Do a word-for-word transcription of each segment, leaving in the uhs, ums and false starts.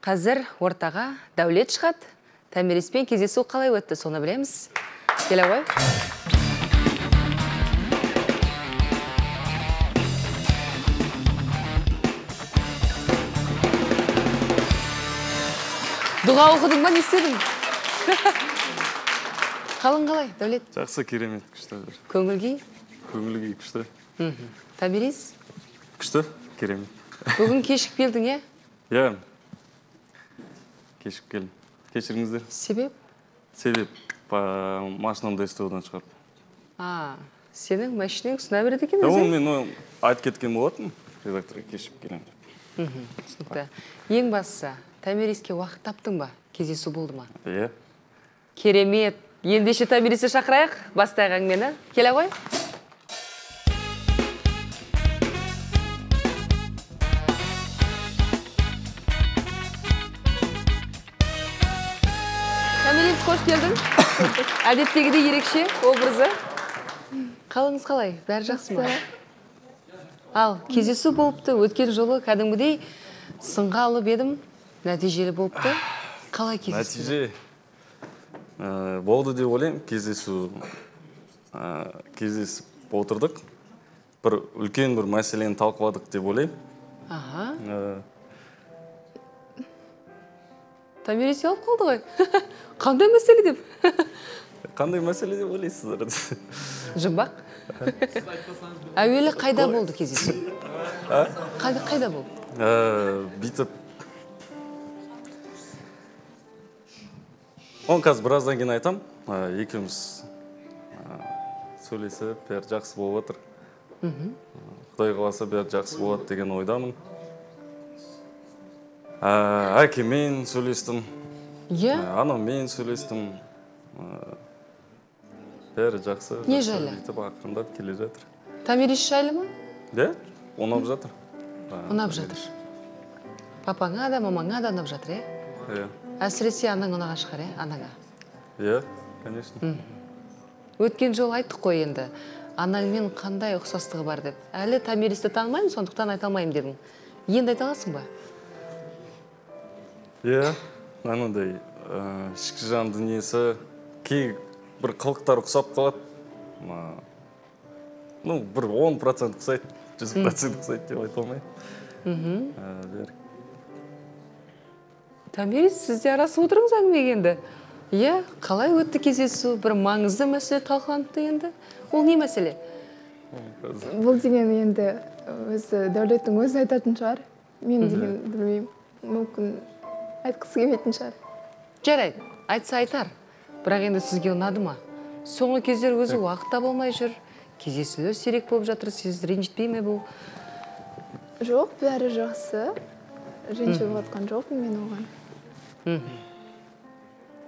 Қазір ортаға Дәулет шығат. Тәмереспен кездесу қалай өтті, соны білеміз. Келе ғой. Дұға оқыдың ба, не істедің? Қалың қалай, Дәулет? Жақсы, керемет, күшті. Көңілгей? Көңілгей, күшті. Тәмерес? Күшті, керемет. Бүгін кешік келдің, е? Иә. Кешіп келдім. Кешіріңіздер. Себеп? Себеп. Машинамды естудан шығарып. А, сенің машинең сына береді екен, өзің? Ол мен айт кеткен болатын, редакторға кешіп келемін. Түсінікті. Ең бастысы, Тәмереске уақыт таптың ба? Кездесу болды ма? Иә. Керемет. Ендеше Тәмересті шақырайық. Бастайық әңгімені. Келе ғой. Қош келдің. Әдеттегіде ерекше образы. Қалыңыз қалай? Бәрі жақсы ма? Ал, кездесу болыпты. Өткен жолы кәдімгідей сынға алып едім. Нәтижелі болыпты. Қалай кездесу? Нәтиже болды деп ойлаймын. Кездесу кездесіп отырдық. Бір үлкен бір мәселені талқыладық деп ойлаймын. Тәмерес алып қалды ғой. Қандай мәселе деп? Қандай мәселе деп ойлайсыздар? Жымбақ? Әуелі қайда болды кездесу? Қайда болды? Бүйтіп. Он қазір біраздан кейін айтам. Екеуміз сөйлесіп, бәрі жақсы болып отыр. Құдай қаласа бәрі жақсы болады деген ойдамын. Әке мен сөйлестім, анау мен сөйлестім, бәрі жақсы етіп ақырындап келе жатыр. Тәмерес жайлы ма? Де, ұнап жатыр. Ұнап жатыр. Папаңа да, мамаңа да ұнап жатыр, е? Әсіресе анаң ұнаға шығар, е? Анаңа. Е, конечно. Өткен жол айттық қой енді, анаңмен қандай ұқсастығы бар деп. Әлі Тәмересті танымаймын, сондықтан айталмаймын дедің. Енді айталасың ба? Иә, анандай ішкі жан дүниесі кей бір қылықтар ұқсап қалады. Ну, бір он процент ұқсайды, жүз процент ұқсайды деп айта алмаймын. Тәмерес, сіз де арасы отырыңыз әңгімеге енді. Иә, қалай өтті кездесу, бір маңызды мәселе талқыланыпты енді. Ол не мәселе? Бұл деген енді Дәулеттің өзі айтатын шығар. Мен деген білмеймін. Мүмкін айтқысы келмейтін шығар. Жарайды, айтса айтар. Бірақ енді сізге ұнады ма? Соңғы кездер өзі уақытта болмай жүр. Кездесулер сирек болып жатыр. Сіз ренжітпей ме бұл? Жоқ, бәрі жақсы. Ренжіп жатқан жоқпын мен оған.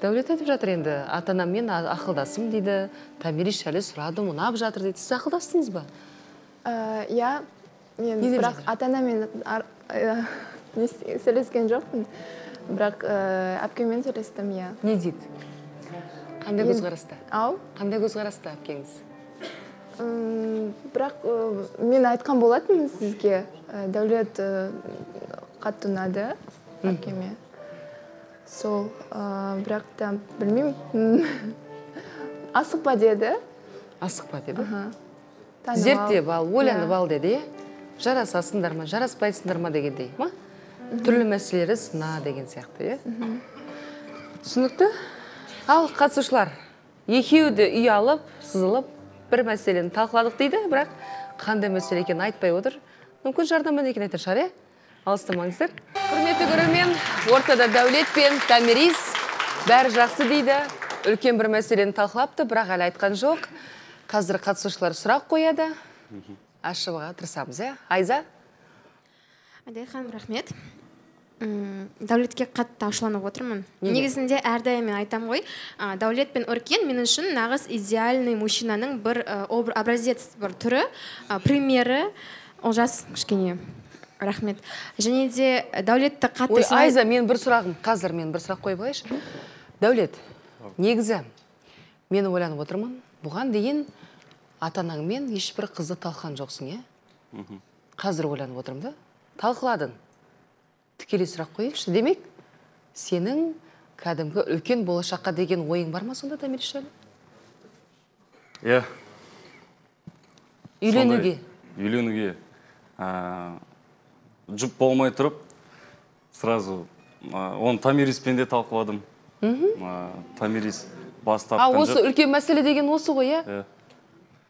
Дәулет айтып жатыр енді. Ата-анаммен ақылдасым дейді. Тәмерес әлі сұрады, ұнап жатыр дейді. Сіз ақылдастыңыз ба? Иә, бірақ ата-анаммен сөйлескен жоқпын. Бірақ әпкемен сөйлестім, иә. Не дейді? Қандай көзқараста? Ау? Қандай көзқараста әпкеңіз? Бірақ мен айтқан болатынмын сізге. Дәулет қатты ұнады әпкеме. Сол, бірақ та білмеймін. Асықпа деді. Асықпа деді? Зерттеп ал, ойланып ал деді. Жарасасындар ма, жараспайсындар ма дегендей. Түрлі мәселелері сына деген сияқты. Түсінікті. Ал қатысушылар, екеуді үй алып, сызылып, бір мәселені талқыладық дейді, бірақ қандай мәселе екенін айтпай отыр. Мүмкін жардаммен екен айтар шығар, алыстамаңыздар. Құрметті көрермен, ортада Дәулет пен Тәмерес бәрі жақсы дейді. Үлкен бір мәселені талқылапты, бірақ әлі айтқан жоқ. Қазір қатысушылар сұрақ қояды. Ашығуға тырысамыз, Айза. Адайхан, рахмет. Дәулетке қатты ашуланып отырмын. Негізінде әрдайым айтам ғой, Дәулет пен Өркен мен үшін нағыз идеальный мужчинаның бір образец бір түрі, примері. Олжас кішкене. Рахмет. Және де Дәулетті қатты... Ой, Айза, мен бір сұрағым. Қазір мен бір сұрақ қойып қойшы. Дәулет, негізі мені ойланып отырмын. Бұған дейін ата-анаңмен ешбір қызды талқан жоқсың, е? Қазір ойланып отырмын да? Талқыладың. Тікелей сұрақ қойыңшы. Демек, сенің кәдімгі үлкен болашаққа деген ойың бар ма сонда, Дәмелішәлі? Иә. Үйленуге? Үйленуге. Жұп болмай тұрып, сразу оны Томириспен де талқыладым. Томирис бас тапқан жоқ. А, осы үлкен мәселе деген осы ғой, иә?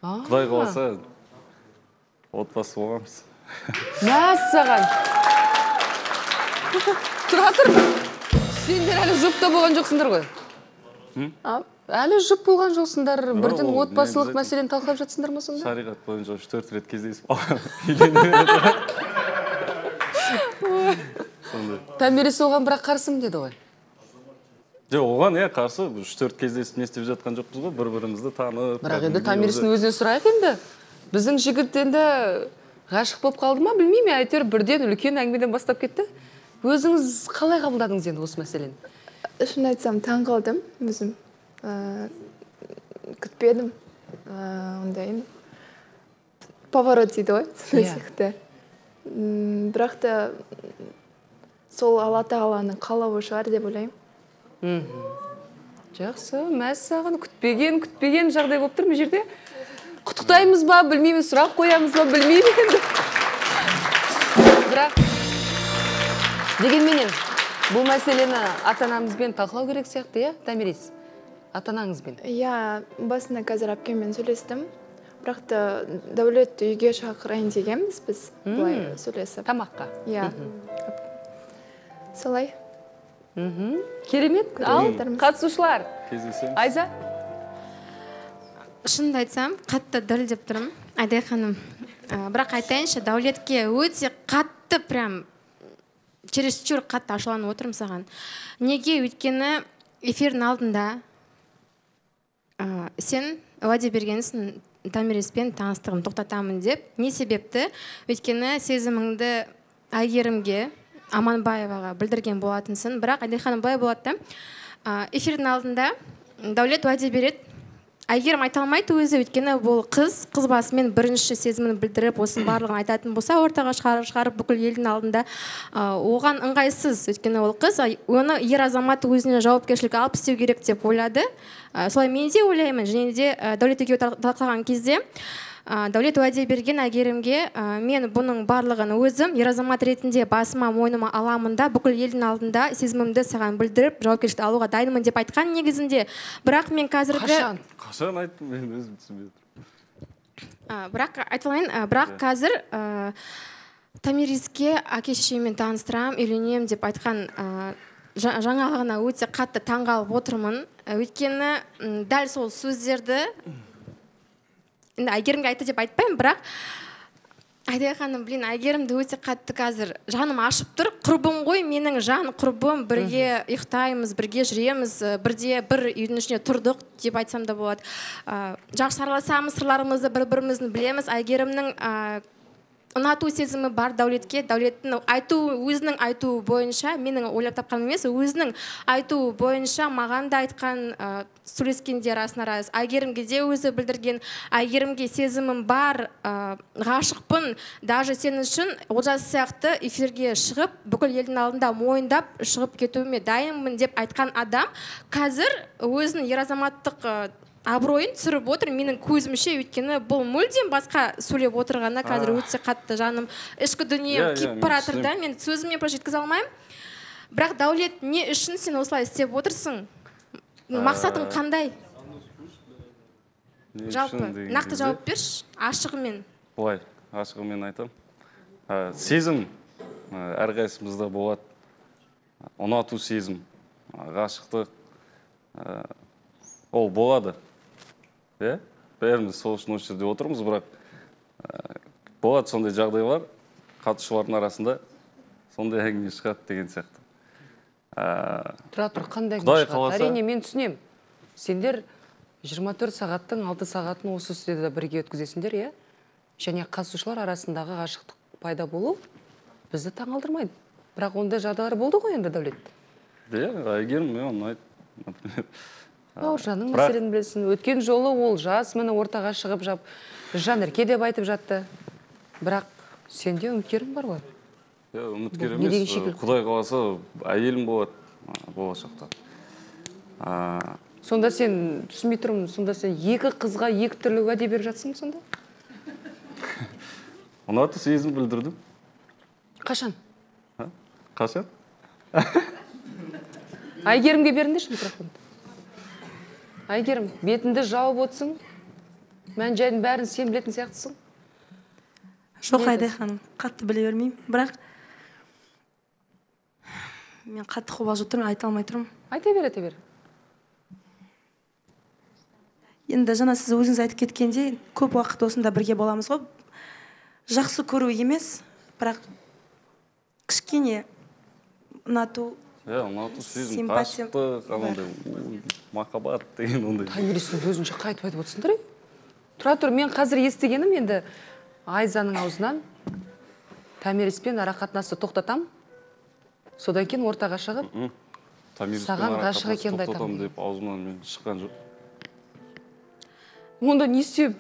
Құдай қаласа, отбасы болғамыз. Мәссаған! Тұратыр, сендер әлі жұпта болған жоқсындар ғой? Әлі жұп болған жоқсындар, бірден отбасылық мәселен талқылап жатсындар ма сонда? Шариғат бойынша үш төрт рет кездесіп. Томирис оған бірақ қарсым деді ғой? Оған, е, қарсы, үш төрт кездесіп не істеп жатқан жоқпыз ғой, бір-бірімізді танып. Бірақ енді Томирисінің өзіне сұрайық енді. Біздің жігіт енді ғашық боп қалды ма, білмей ме, әйтеуір бірден үлкен әңгімеден бастап кетті. Өзіңіз қалай қабылдадыңыз енді осы мәселені? Шын айтсам, таң қалдым өзім. Күтпедім. Ондайын. Поворот дейді ғой, сияқты. Бірақ та сол Алла-Тағаланың қалауы шығар деп ойлаймын. Жақсы, мәссаған, күтпеген, күтпеген жағдай болып тұр ма жерде? Құттықтаймыз ба, білмеймін, сұрақ қоямыз ба, білмеймін. Бірақ, дегенменен, бұл мәселені атанамызбен талқылау керек сияқты, е, Томирис? Атанаңызбен. Я басында қазір әпкеммен сөйлестім, бірақ та Дәулетті үйге шақырайын дегенбіз біз бұлай сөйлесіп. Тамаққа? Я. Солай. Керемет. Ал, қатысушылар. Айза? Шынды айтсам, қатты дөл деп тұрым, Айдай ханым. Бірақ айтайыншы, Дәулетке өте қатты прям, чересчур қатты ашылан отырым саған. Неге өйткені эфирін алдында сен уәде бергенісін Томириспен таныстығым, тоқтатамын деп. Не себепті? Өйткені сезіміңді Әйгерімге, Аманбаеваға білдірген болатынсын. Бірақ Айдай ханым былай болады, эфирдің алдында Дәулет уәде береді. Әйгерім айта алмайды өзі, өйткені бұл қыз, қыз басымен бірінші сезімін білдіріп, осын барлығын айтатын болса, ортаға шығарып, бүкіл елдің алдында оған ыңғайсыз, өйткені ол қыз, оны ер азаматы өзіне жауапкершілік алып істеу керек деп ойлады. Солай мен де ойлаймын, және де Дәулет екеуі талқылаған кезде Дәулет уәде берген Әйгерімге, мен бұның барлығын өзім ер азамат ретінде басыма мойныма аламында, бүкіл елдің алдында сезімімді саған білдіріп, жауапкершілікті алуға дайынмын деп айтқан негізінде. Бірақ мен қазіргі... Қашан? Қашан айттым, мен өзім түсінбедім. Бірақ айтылайын, бірақ қазір Томириске әке шешеммен таныстырам, үйленем деп айтқан жаңалығына өте қатты таңғалып отырмын. Өйткені дәл сол сөздерді Әйгерімге айты деп айтпаймын, бірақ Айдай ханым, білін, Әйгерімді өте қатты қазір жаным ашып тұр. Құрбым ғой, менің жан құрбым, бірге ұйықтаймыз, бірге жүреміз, бірде бір үйдің ішіне тұрдық деп айтсам да болады. Жақсы араласамыз, сырларымызды бір-бірімізді білеміз. Әйгерімнің ұнату сезімі бар Дәулетке, Дәулеттің айту, өзінің айтуы бойынша, менің ойлап тапқан емес, өзінің айтуы бойынша маған да айтқан сөйлескендер арасына рас. Әйгерімге де өзі білдірген, Әйгерімге сезімім бар, ғашықпын, даже сен үшін олжасы сияқты эфирге шығып, бүкіл елдің алдында мойындап шығып кетуіме дайынмын деп айтқан адам қазір өзінің ер азаматтық абыройын түсіріп отыр, менің көзімше, өйткені бұл мүлден басқа сөйлеп отырғанына қазір өтсе қатты жаным, ішкі дүнием киіп баратырда, мен сөзіммен просто жеткізе алмаймын. Бірақ Дәулет, не үшін сен осылай істеп отырсың? Мақсатың қандай? Жалпы, нақты жауап берші, ашығымен. Бұлай, ашығымен айтам. Сезім әрқайсымызда болады. Ұнату сезім, ғашықтық, ол болады. Бәріміз сол үшін осы жерде отырмыз, бірақ болады сондай жағдай бар, қатысушылардың арасында сондай әңгіме шығады деген сияқты. Тұра тұр, қандай әңгіме шығады? Әрине, мен түсінем. Сендер жиырма төрт сағаттың алты сағатын осы студияда бірге өткізесіңдер, иә? Және қатысушылар арасындағы ғашықтық пайда болу бізді таңғалдырмайды. Бірақ ондай жағдайлар болды ғой енді, Дәулет? Әйгерім, Бауыржанның мәселені білесің, өткен жолы ол жас, мені ортаға шығып жап, Жанерке деп айтып жатты. Бірақ сенде үміткерің бар ғой? Үміткер емес, құдай қаласа әйелім болады. болашақта. Сонда сен, түсінбей тұрмын, сонда сен екі қызға екі түрлі уәде беріп жатсың сонда? Ұнатты сезім білдірдім. Қашан? Қашан? Әйгерімге беріңдерші микрофонды. Әйгерім, бетіңді жауып отсың, мән жайдың бәрін сен білетін сияқтысың. Жоқ, Айдай ханым, қатты біле бермеймін, бірақ мен қатты қобалжып тұрмын, айта алмай тұрмын. Айта бер, айта бер. Енді жаңа сіз өзіңіз айтып кеткенде, көп уақыт осында бірге боламыз ғой. Жақсы көру емес, бірақ кішкене ұнату, симпатия. Махаббат деген ондай. Таңересін өзінші қайтып айтып отырсыңдар. Тұра тұр, мен қазір естігенім енді Айзаның аузынан Тәмереспен арақатынасты тоқтатам, содан кейін ортаға шығып, саған ғашық екенді айтам деп аузымнан мен шыққан жоқ. Онда не істеп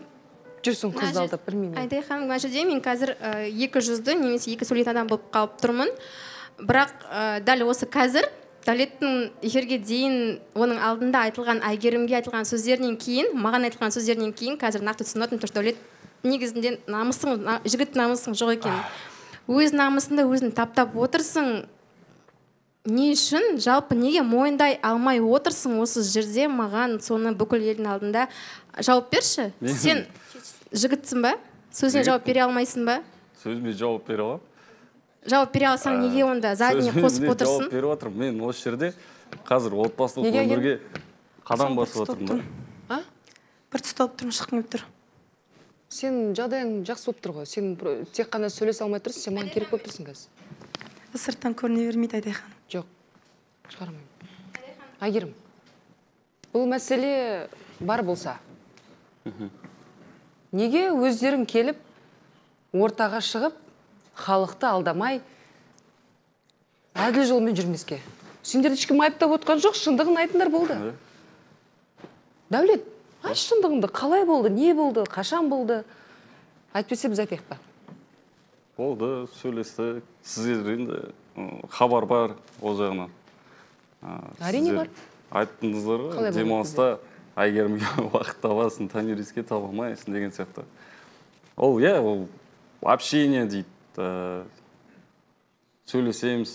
жүрсің қызды алдап білмеймін. Айдай ханым, мәжеде мен қазір екі жүзді немесе екі жүз елу адам болып қалып тұрмын. Бірақ дәл осы қазір Дәулеттің эфирге дейін оның алдында айтылған Әйгерімге айтылған сөздерінен кейін, маған айтылған сөздерінен кейін қазір нақты түсініп отырмын, Дәулет негізінде намысың, жігіт намысың жоқ екен. Өз намысыңды өзің таптап отырсың. Не үшін, жалпы неге мойындай алмай отырсың осы жерде? Маған соны бүкіл елдің алдында жауап берші. Сен жігітсің ба? Сөзіне жауап бере алмайсың ба? Сөзіме жауап бере аламын. Жауап бере алсаң, неге онда задне қосып отырсың? Жауап беріп отырмын. Мен осы жерде қазір отбасылық өмірге қадам басып отырмын. Бір тұста алып тұрмын, шыққым келіп тұр. Сен жағдайың жақсы болып тұр ғой. Сен тек қана сөйлесе алмай тұрсың, сен маған керек болып тұрсың қазір. Сырттан көріне бермейді, Айдай ханым. Жоқ, шығармаймын. Әйгерім, бұл мәселе бар болса, неге өздерің келіп, ортаға шығып, халықты алдамай, әділ жолмен жүрмеске? Сендерді ешкім айыптап отқан жоқ, шындығын айтыңдар болды. Дәулет, айт шындығыңды, қалай болды, не болды, қашан болды? Айтпесе біз айтайық па? Болды, сөйлесті, сіздер енді хабар бар ол жағынан. Әрине бар. Айттыңыздар ғой, демалыста Әйгерімге уақыт табасың, Таңереске таба алмайсың деген сияқты. Ол, иә, ол общение дейді. Сөйлесеміз.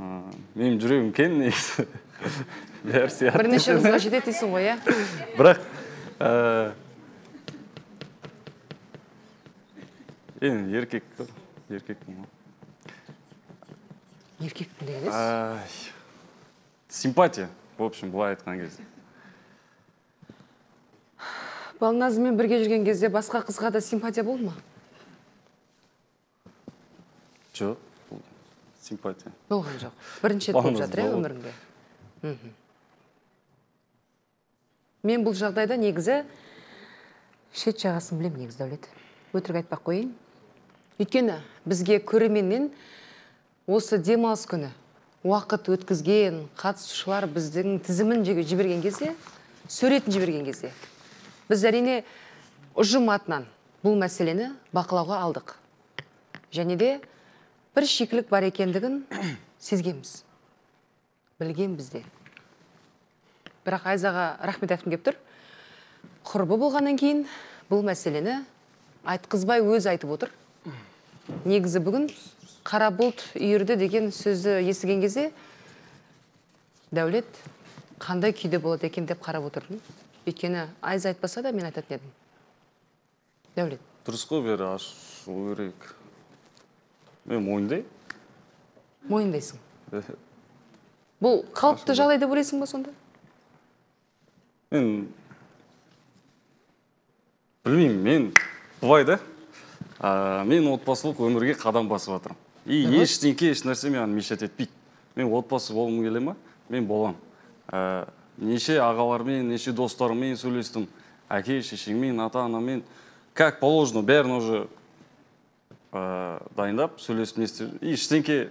Менің жүрегім кен негізі. Бірнеше қызға жететесің ғой, иә? Бірақ енді еркекті, еркектің ғой. Еркектің дегенес? Симпатия, в общем, былай айтқан кезде. Балназымен бірге жүрген кезде басқа қызға да симпатия болды ма? Жоқ, симпатия. Болған жоқ. Бірінші болып жатыр, өміріңде. Мен бұл жағдайда негізі шет жағасын білем негізі, Дәулет. Өтірік айтпақ қойын. Өйткені бізге көрерменнен осы демалыс күні уақыт өткізген қатысушылар біздің тізімін жіберген кезде, суретін жіберген кезде. Біз әрине ұжым атынан бұл мәселені бақылауға алдық. Және де бір шикілік бар екендігін сезгенбіз, білген бізде. Бірақ Айзаға рахмет айтқым кеп тұр. Құрбы болғаннан кейін бұл мәселені айтқызбай өз айтып отыр. Негізі бүгін қара бұлт үйірді деген сөзді естіген кезде Дәулет қандай күйде болады екен деп қарап отырдым. Өйткені Айза айтпаса да мен айтатын едім. Дәулет. Дұрыс қой, бері ашу керек. Мен мойындай. Мойындайсың. Бұл қалыпты жағдайда болесің ба сонда? Мен... білмеймін, мен бұлай да. Мен отбасылық өмірге қадам басып атырым. И ештеңке, еш нәрсе мен мешет етпейді. Мен отбасы болым келе ма? Мен болам. Неше ағалармен, неше достарымен сөйлестім. Әке, шешеңмен, ата-анамен. Как положено, бәрін уже дайындап, сөйлесіп не істер. И ештеңке,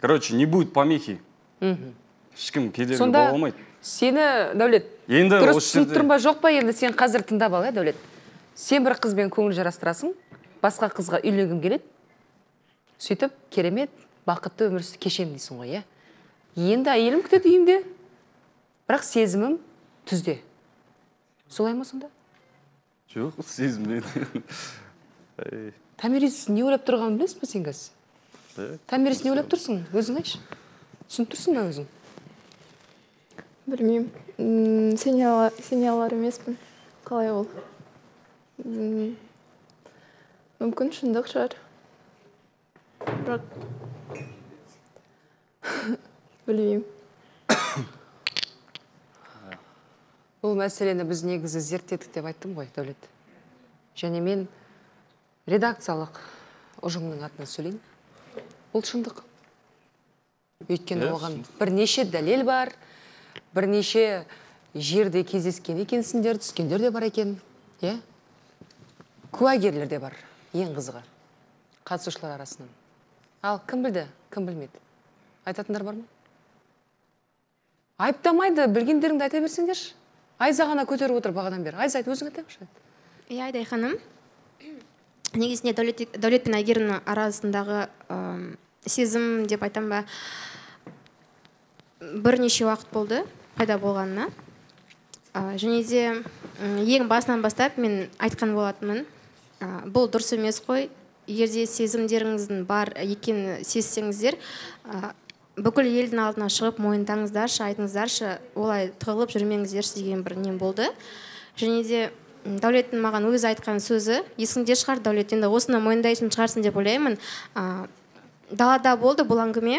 короче, не будет помехи. Ешкім кедергі бола алмайды. Сені, Дәулет, дұрыс түсініп тұрма жоқ па? Енді сен қазір тыңдап ал, Дәулет. Сен бір қызбен көңіл жарастырасың, басқа қызға үйленгім келеді. Сөйтіп, керемет, бақытты өмір кешем дейсің ғой, е? Енді әйелім күтеді үйімде, бірақ сезімім түзде. Солай ма сонда? Жоқ, сезімде. Тәмерес не ойлап тұрғанын білесің бе сен қазір? Тәмерес не ойлап тұрсың? Өзің айтшы. Түсініп тұрсың ба өзің? Білмеймін. Сен алар емеспін. Қалай ол? Мүмкін шындық шығар. Бірақ... Білмеймін. Бұл мәселені біз негізі зерттедік деп айттым ғой, Дәулет. Және мен редакциялық ұжымның атынан сөйлейін. Бұл шындық. Өйткені оған бірнеше дәлел бар, бірнеше жерде кездескен екенсіңдер, түскендер де бар екен. Куәгерлер де бар, ең қызығы. Қатысушылар арасынан. Ал кім білді, кім білмеді? Айтатындар бар ма? Айыптамайды, білгендеріңді айта берсеңдер. Айза ғана көтеріп отыр бағадан бер. Айза айт, өзің айта берші. Иә, Айдай ханым. Негізінде Дәулет пен Әйгерімнің арасындағы сезім деп айтам ба, бірнеше уақыт болды пайда болғанына. Және де ең басынан бастап мен айтқан болатынмын. Бұл дұрыс емес қой. Егерде сезімдеріңіздің бар екенін сезсеңіздер, бүкіл елдің алдына шығып мойындаңыздаршы, айтыңыздаршы, олай тығылып жүрмеңіздерші деген бір нем болды. Және де Дәулеттің маған өзі айтқан сөзі, есіңде шығар, Дәулет, енді осыны мойындайтын шығарсың деп ойлаймын. Далада болды бұл әңгіме,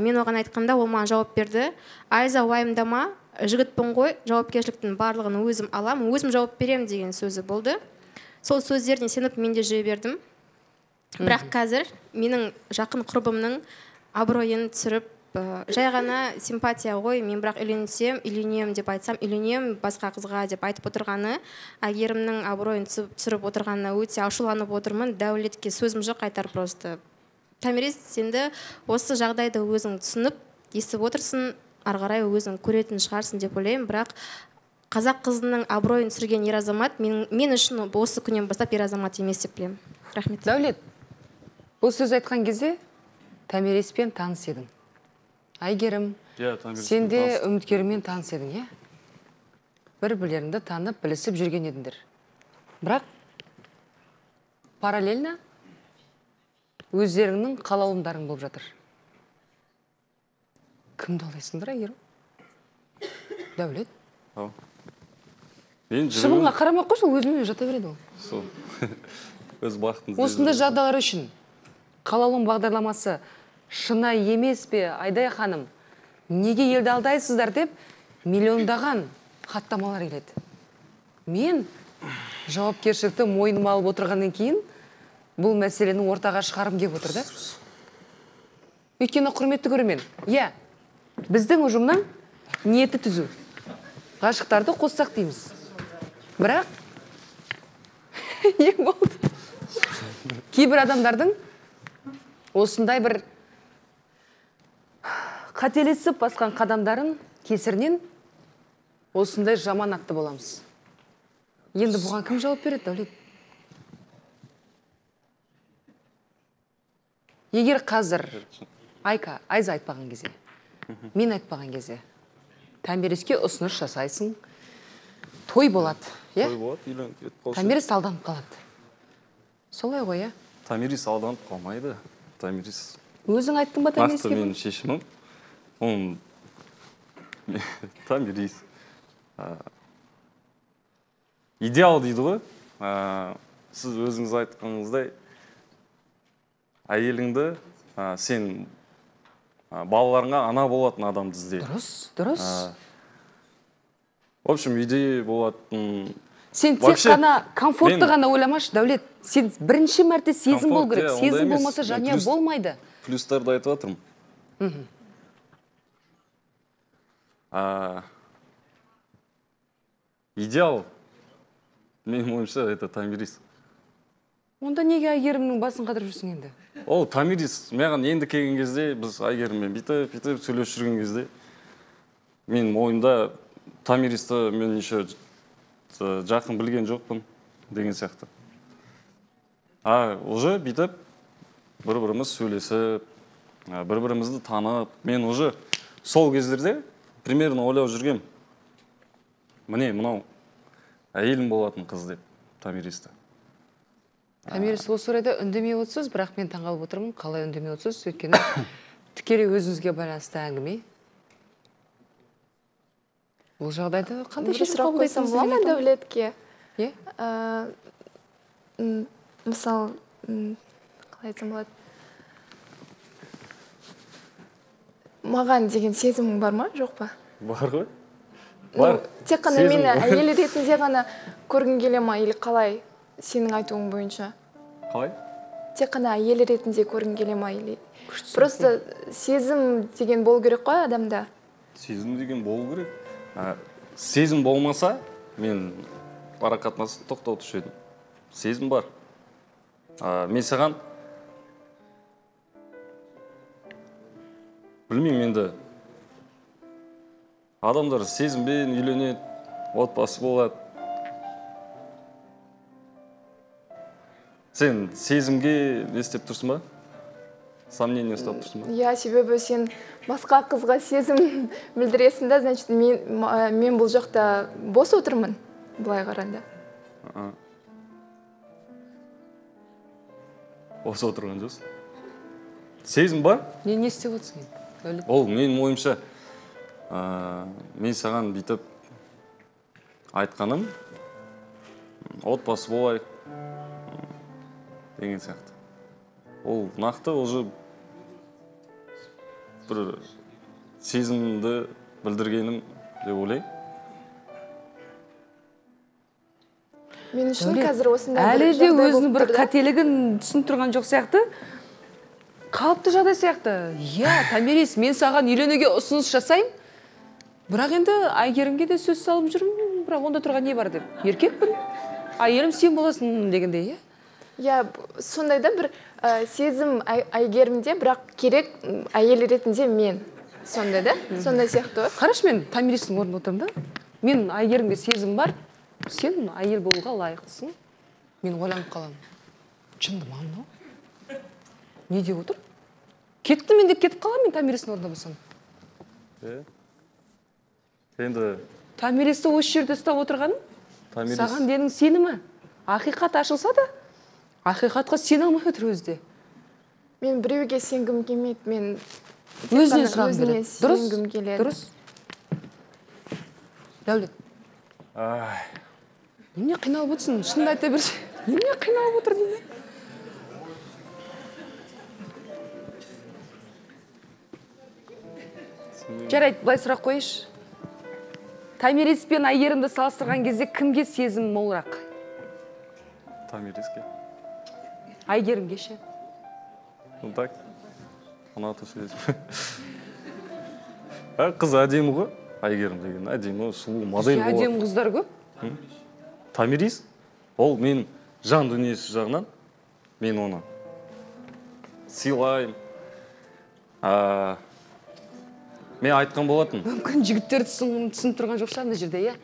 мен оған айтқанда ол маған жауап берді. Айза, уайымдама, жігітпін ғой, жауапкершіліктің барлығын өзім алам, өзім жауап берем деген сөзі болды. Сол сөздеріне сеніп мен де жүре бердім. Бірақ қазір менің жақын құрбымның абыройын түсіріп, жай ғана симпатия ғой, мен бірақ үйленсем, үйленем деп айтсам, үйленем басқа қызға деп айтып отырғаны, Әйгерімнің абыройын түсіріп отырғанына өте ашуланып отырмын. Дәулетке сөзім жоқ, айтар просто. Тәмерес, сенді осы жағдайды өзің түсініп, естіп отырсың, арғарай өзің көретін шығарсың деп ойлаймын, бірақ қазақ қызының абыройын түсірген ер азамат мен үшін осы күннен бастап ер азамат емес деп білем. Рахмет. Дәулет, бұл сөз айтқан кезде Тәмереспен таныс едің. Әйгерім, сенде үміткерімен таныс едің, е? Бір-бірлеріңді танып, білісіп жүрген едіңдер. Бірақ параллельна өздеріңнің қалаулымдарың болып жатыр. Кімді олайсыңдыр, Әйгерім? Дәулет? Шыбынға қарамай қойшы, өзімен жата береді ол. Өз бақытыңыз. Осында жағдалар үшін қалаулым бағдарламасы шына емес пе, Айдай ханым, неге елді алдайсыздар деп миллиондаған хаттамалар келеді. Мен жауапкершілікті мойныма алып отырғаннан кейін бұл мәселені ортаға шығарым деп отырды. Өйткені құрметті көрермен, иә, біздің ұжымнан ниеті түзу. Ғашықтарды қоссақ дейміз. Бірақ не болды? Кейбір адамдардың осындай бір қателесіп басқан қадамдарын кесірінен осындай жаман атты боламыз. Енді бұған кім жауап береді, Дәулет? Егер қазір Айка, Айза айтпаған кезде, мен айтпаған кезде, Тәмереске ұсыныш жасайсың, той болады. Тәмерес алданып қалады. Солай ғой, е? Тәмерес алданып қалмайды. Өзің айттың ба Тәмереске? Нақты менің шешімім. Оның Тәмерес. Идеал дейді ғой. Сіз өзіңіз айтқаныңыздай, әйеліңді сен балаларыңа ана болатын адамды ізде. Дұрыс, дұрыс. В общем, идея болатын... Сен тек қана комфортты ғана ойламаш, Дәулет. Сен бірінші мәрте сезім бол керек. Сезім болмаса жанұя болмайды. Плюстарды айтып отырмын. Идеал, менің ойымша, это Тәмерес. Онда неге Әйгерімнің басын қатырып жүрсің енді? Ол Тәмерес. Маған енді келген кезде, біз Әйгеріммен бүйтіп-бүйтіп сөйлесіп жүрген кезде, мен ойымда Тәмересті мен еще жақын білген жоқпын деген сияқты. А уже бүйтіп бір-біріміз сөйлесіп бір-бірімізді танып, мен уже сол кездерде примерно ойлап жүргем. Міне, мынау әйелім болатын қыз деп, Тамиристі. Тамирис, ол сұрайда үндемей отсыз, бірақ мен таңғалып отырмын, қалай үндемей отсыз, өйткені тікелей өзіңізге байланысты әңгіме. Бұл жағдайда қандай шешім қабылдайсыз бола ма Дәулетке? Е? Мысалы, қалай айтсам болады? Маған деген сезімің бар ма, жоқ па? Бар ғой. Бар. Тек қана мені әйел ретінде ғана көргің келе ма, или қалай сенің айтуың бойынша? Қалай? Тек қана әйел ретінде көргің келе ма, или... Просто сезім деген болу керек қой адамда? Сезім деген болу керек. Сезім болмаса, мен арақатынасын тоқтауды шедім. Сезім бар. Мен саған... Білмейм, енді адамдар сезімбен үйленеді, отбасы болады. Сен сезімге не істеп тұрсың ба? Сомнение ұстап тұрсың ба? Иә, себебі сен басқа қызға сезім білдіресің да, значит, мен бұл жақта бос отырмын, былай қаранда. Бос отырған жоқсың. Сезім бар? Мен не істеп отырсың енді? Ол, мен ойымша, мен саған бейтіп айтқаным, отбасы болайық, деген сияқты. Ол нақты, уже бір сезімді білдіргенім деп ойлай. Мен үшін қазір осында бір жағдай болып тұрды. Әлі де өзінің бір қателігін түсініп тұрған жоқ сияқты, қалыпты жағдай сияқты. Иә, Тамирис, мен саған үйленуге ұсыныс жасаймын. Бірақ енді Әйгерімге де сөз салып жүрмін, бірақ онда тұрған не бар деп. Еркекпін, әйелім сен боласың дегендей, иә? Иә, сондайда бір сезім Әйгерімде, бірақ керек әйел ретінде мен. Сондай да, сондай сияқты. Қараш, мен Тамиристің орнында отырмын да. Мен Әйгерімге сезім бар, сен әйел болуға лайықтысың. Мен ойланып қаламын. Не деп отыр? Кетті мен деп кетіп қалам, мен Тамирестің орнында болсам. Енді... Тамиристі осы жерде ұстап отырғаным? Саған дедің сенімі? Ақиқат ашылса да, ақиқатқа сен алмай отыр өзде. Мен біреуге сенгім келмейді, мен... Өзіне сұрам береді. Дұрыс? Дұрыс? Дәулет. Немене қиналып отырсың? Шынында айта берші. Немене қиналып отыр деймін? Жарайды, былай сұрақ қойыш. Тамирис пен Әйгерімді салыстырған кезде кімге сезім молырақ? Тамириске. Әйгерімге ше? Ну так, ұнаты сөзім. Қыз әдемі ғой, Әйгерім деген, әдемі, сұлу, модель болады. Әдемі қыздар көп? Тамирис, ол мен жан дүниесі жағынан, мен оны сыйлайым. Мен айтқан болатын. Мүмкін жігіттер түсін тұрған жоқша анда жерде, е?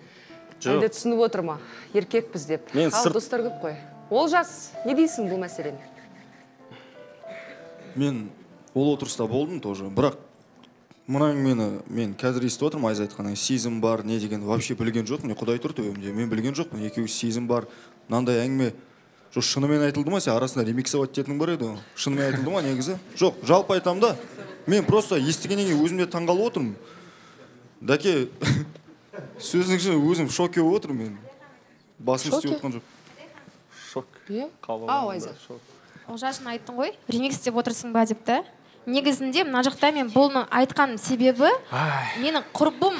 Жоқ. Әнді түсініп отырма, еркек біз деп. Ал достар көп қой. Ол жас, не дейсің бұл мәселені? Мен ол отырыста болдым тоже, бірақ мұнаң мені, мен қазір есті отырмын, айыз айтқанай, сезім бар, не деген, вообще білген жоқпын, құдай тұр төбемде, мен білген жоқпын, екеуі сезім бар, мынандай әңгіме. Жоқ, шынымен айтылды ма, сен арасында ремиксовать етінің бар еді, шынымен айтылды ма, негізі? Жоқ, жалпы айтам да, мен просто естігенеге өзімде таңғалып отырмын. Дәке, сөздің жын өзім шоке отырмын мен. Басын істе отқан жоқ. Шок. Ау, айза. Олжашын айттың ғой, ремикс деп отырсың ба депті. Негізінде, мына жақта мен болны айтқан себебі, менің құрбым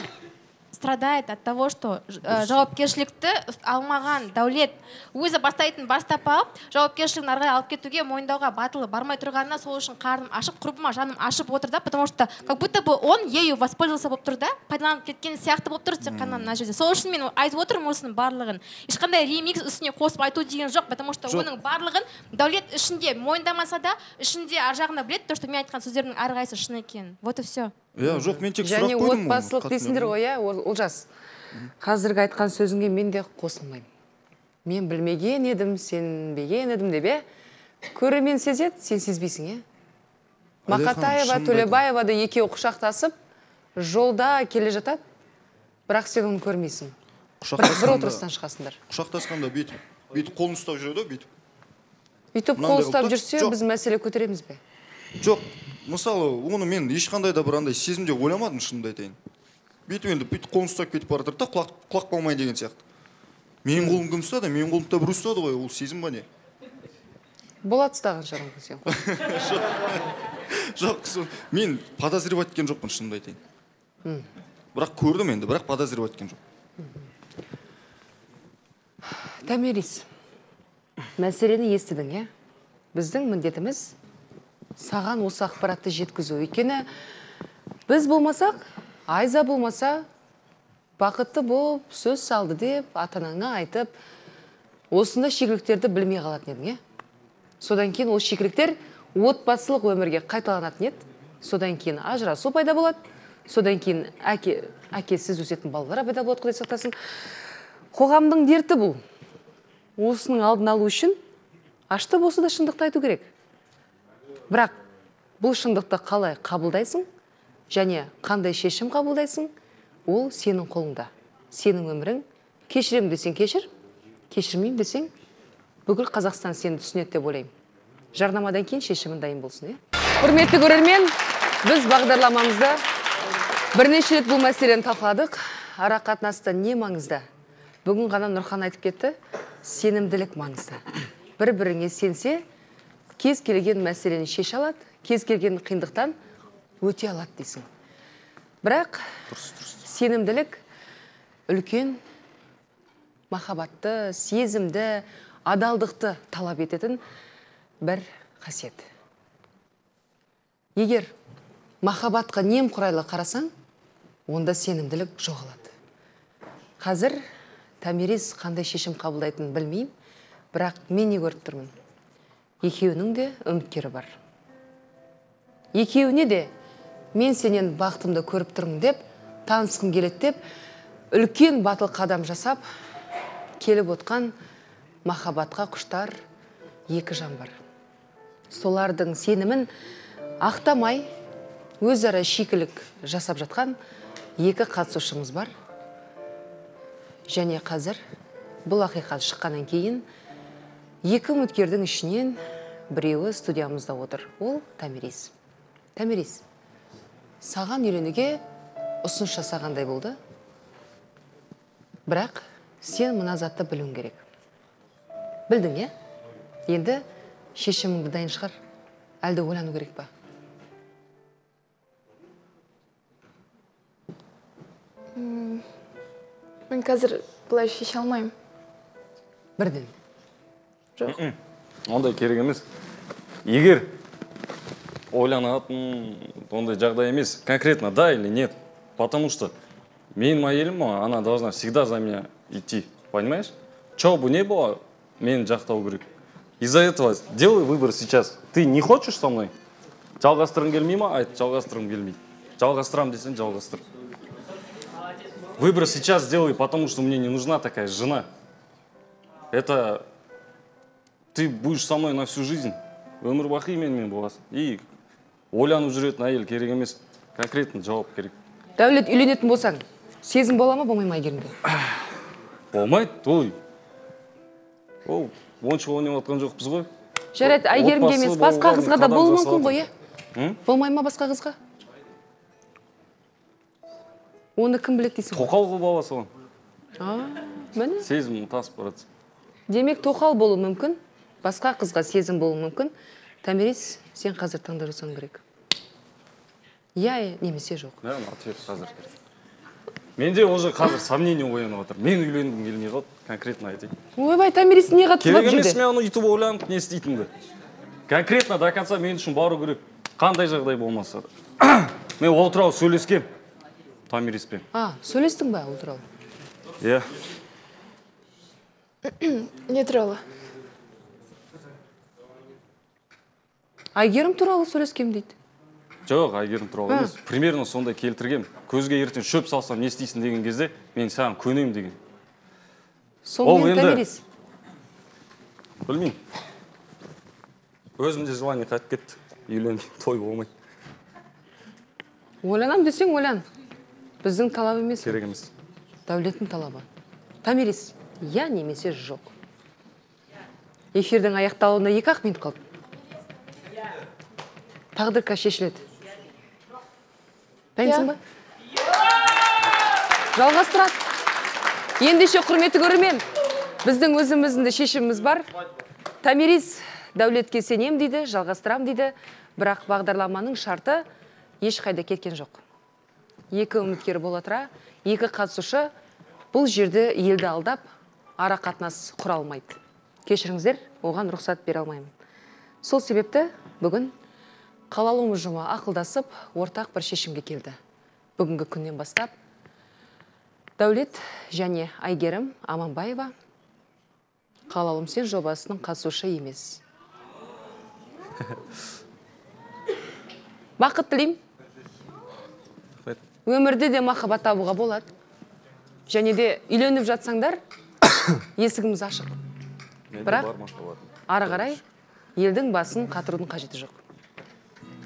страдает от того, что жауапкершілікті алмаған Дәулет өзі бастайтын бастап алып, жауапкершілігін арғай алып кетуге, мойындауға батылы бармай тұрғанына, сол үшін қарным ашып, құрбыма жаным ашып отырда, потому что как будто бы он ею воспользовался болып тұрда, пайдаланып кеткен сияқты болып тұрды, тек қана мына жерде. Сол үшін мен айтып отырмын осының барлығын. Ешқандай ремикс үстіне қосып айту деген жоқ, потому что оның барлығын Дәулет ішінде мойындамаса да, ішінде ар жағына біледі, то, что мен айтқан сөздердің арғайсы шын екенін. Вот и все. Жоқ, мен тек сұрақ қойдым. Және отбасылық дейсіндер ғой, Олжас, қазіргі айтқан сөзіңге мен де қосылмаймын. Мен білмеген едім, сен беген едім деп, көрермен сезеді, сен сезбейсің, е? Мақатаева, Төлебаевады екі оқшақтасып, жолда келе жатады, бірақ сен оны көрмейсің. Бірақ бір отырыстан шығасыңдар. Құшақтасқанда бүйтіп, бүйтіп қолын ұстап жүреді, бүйтіп. Бүйтіп қолын ұстап жүрсе, біз мәселе көтереміз бе? Жоқ, мысалы, оны мен ешқандай да бірандай сезімде ойламадым шынымды айтайын. Бүйтіп енді бүйтіп қолын ұстап кетіп бара тұрды, құлақ болмай деген сияқты. Менің қолым кім ұстады, менің қолымда бір ұстады ғой, ол сезім ба не? Болат ұстаған жарым көсен қой. Мен подозревать еткен жоқпын шынымды айтайын. Бірақ көрдім енді, бірақ подозревать еткен жоқ. Тәмерис, мәселені естідің, е? Біздің міндетіміз саған осы ақпаратты жеткізу. Өйткені біз болмасақ, Айза болмаса, бақытты болып, сөз салды деп, атанаңа айтып, осында шегіліктерді білмей қалатын едің, е? Содан кейін ол шекіліктер отбасылық өмірге қайталанатын еді. Содан кейін ажырасу пайда болады. Содан кейін әкесіз өсетін балалар пайда болады, құдай сақтасын. Қоғамның дерті бұл. Осының алдын алу үшін ашты болса да шындықты айту керек. Бірақ бұл шындықты қалай қабылдайсың және қандай шешім қабылдайсың, ол сенің қолыңда. Сенің өмірің. Кешірем десең кешір, кешірмейм десең бүкіл Қазақстан сені түсінет деп ойлаймын. Жарнамадан кейін шешімін дайын болсын. Құрметті көрермен, біз бағдарламамызда бірнеше рет бұл мәселені талқыладық. Ара қатынаста не маңызды? Бүгін ғана Нұрхан айтып кетті, сенімділік маңызды. Бір-біріңе сенсе, кез келген мәселені шеше алады, кез келген қиындықтан өте алады дейсің. Бірақ сенімділік үлкен махаббатты, сезімді, адалдықты талап ететін бір қасиет. Егер махаббатқа немқұрайлы қарасаң, онда сенімділік жоғалады. Қазір Тәмерис қандай шешім қабылдайтынын білмеймін, бірақ мен не көріп тұрмын. Екеуінің де үміткері бар. Екеуіне де мен сенен бақытымды көріп тұрмын деп, танысқым келеді деп, үлкен батыл қадам жасап, келіп отқан махаббатқа құштар екі жан бар. Солардың сенімін ақтамай өзара шикілік жасап жатқан екі қатысушымыз бар. Және қазір бұл ақиқат шыққаннан кейін екі үміткердің ішінен біреуі студиямызда отыр. Ол Тәмерис. Тәмерис, саған үйленуге ұсыныс жасағандай болды. Бірақ сен мына затты білуің керек. Білдің, е? Енді шешіміңді дайын шығар. Әлде ойлану керек па? Мен қазір бұлай шеше алмаймын. Бірден? Жоқ. Ондай керек емес. Егер ойланатын ондай жағдай емес. Конкретно да или нет. Потому что менің әйелім, она должна всегда за меня идти. Понимаешь? Чего бы не было, мен жақтау керек. Из-за этого делай выбор сейчас. Ты не хочешь со мной? Жалғастырың келмей ма? Айт, жалғастырың келмей. Жалғастырам десең, жалғастыр. Выбор сейчас делай, потому что мне не нужна такая жена. Это ты будешь со мной на всю жизнь. Өмір бақи менімен боласың. И ойланып жүретін әйел керек емес. Конкретно жауап керек. Дәулет, үйленетін болсаң, сезім бола ма, болмай ма Әйгерімде? Болмайды, той. Ол, оншығы ойнап атқан жоқпыз ғой. Жарайды, Әйгерімге емес, басқа қызға да болу мүмкін ғой, е? Болмай ма басқа қызға? Оны кім білек дейсің? Тоқал қылып аласы оған. Міне? Сезім тасып барады. Демек, тоқал болу мүмкін, басқа қызға сезім болу мүмкін. Тәмерис, сен қазір таңда жасаң керек. Я немесе жоқ. Да, ответ қазір керек. Менде уже қазір сомнение оянып отыр. Мен үйленгім келмей қалды, конкретно айтайын. Ойбай, Тәмерис не қатысып жүрді? Керек емес, мен оны ютуб ойланып не істейтінді. Конкретно до конца мен үшін бару керек. Қандай жағдай болмаса да. Мен ол туралы сөйлескем. Тәмериспен. А, сөйлестің ба ол туралы? Иә. Не туралы? Әйгерім туралы сөйлескем дейді. Жоқ, Әйгерім туралы емес. Примерно сонда келтіргем. Көзге ертең шөп салсам, не істейсің деген кезде, мен саған көнем деген. Сол мен Тәмерис? Білмеймін. Өзімде жылан не қайтып кетті. үйленген той болмай. Ойланам десең ойлан. Біздің талап емес. Керек емес. Дәулеттің талабы. Томирис, я немесе жоқ. Эфирдің аяқталуына екі-ақ минут қалды. Тағдырға шешіледі. Дайынсың ба? Жалғастырады. Ендеше құрметті көрермен, біздің өзіміздің де шешіміміз бар. Томирис Дәулетке сенем дейді, жалғастырам дейді, бірақ бағдарламаның шарты ешқайда кеткен жоқ. Екі үміткер бола тұра, екі қатысушы бұл жерде елді алдап, ара қатынас құра алмайды. Кешіріңіздер, оған рұқсат бере алмаймын. Сол себепті бүгін қалаулым ұжымы ақылдасып, ортақ бір шешімге келді. Бүгінгі күннен бастап Дәулет және Әйгерім Аманбаева «Қалаулым сен» жобасының қатысушы емес. Бақыт тілеймін. Өмірде де махаббат табуға болады. Және де үйленіп жатсаңдар, есігіміз ашық. Бірақ ары қарай елдің басын қатырудың қажеті жоқ.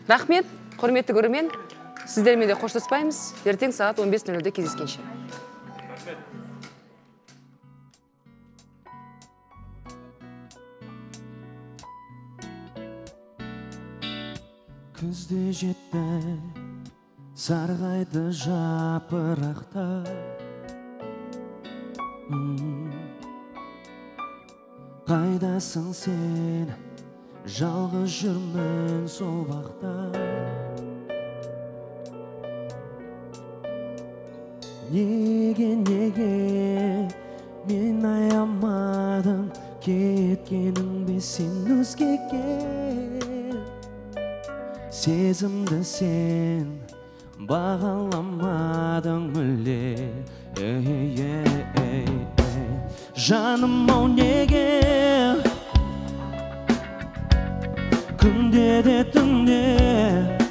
Рахмет, құрметті көрермен, сіздермен де қоштаспаймыз. Ертең сағат он бес нөл нөлде кездескенше. Күзде жетті, сарғайды жапырақта. Қайдасың сен, жалғыз жүрмін сол бақта. Неге, неге, мен аямадым, кеткенің бе сен өзгеге. Сезімді сен бағаламадың мүлде. Жаным-ау неге, күнде де түнде